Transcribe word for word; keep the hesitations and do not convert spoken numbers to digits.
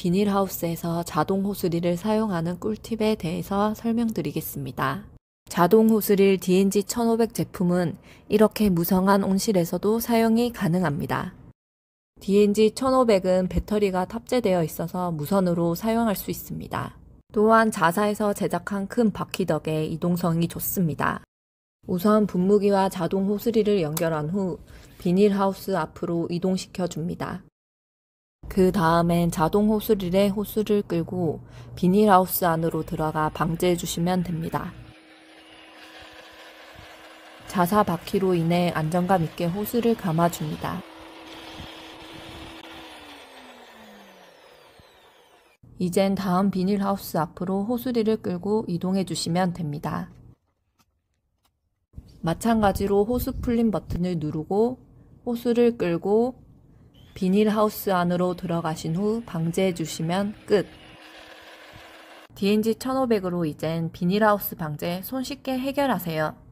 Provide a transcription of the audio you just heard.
비닐하우스에서 자동 호수릴을 사용하는 꿀팁에 대해서 설명드리겠습니다. 자동 호수릴 디 엔 지 천오백 제품은 이렇게 무성한 온실에서도 사용이 가능합니다. 디 엔 지 천오백은 배터리가 탑재되어 있어서 무선으로 사용할 수 있습니다. 또한 자사에서 제작한 큰 바퀴 덕에 이동성이 좋습니다. 우선 분무기와 자동 호스릴을 연결한 후 비닐하우스 앞으로 이동시켜 줍니다. 그 다음엔 자동 호스릴에 호스를 끌고 비닐하우스 안으로 들어가 방제해 주시면 됩니다. 자사 바퀴로 인해 안정감 있게 호스를 감아줍니다. 이젠 다음 비닐하우스 앞으로 호스릴을 끌고 이동해 주시면 됩니다. 마찬가지로 호스 풀림 버튼을 누르고 호스를 끌고 비닐하우스 안으로 들어가신 후 방제해 주시면 끝! 디 엔 지 천오백으로 이젠 비닐하우스 방제 손쉽게 해결하세요.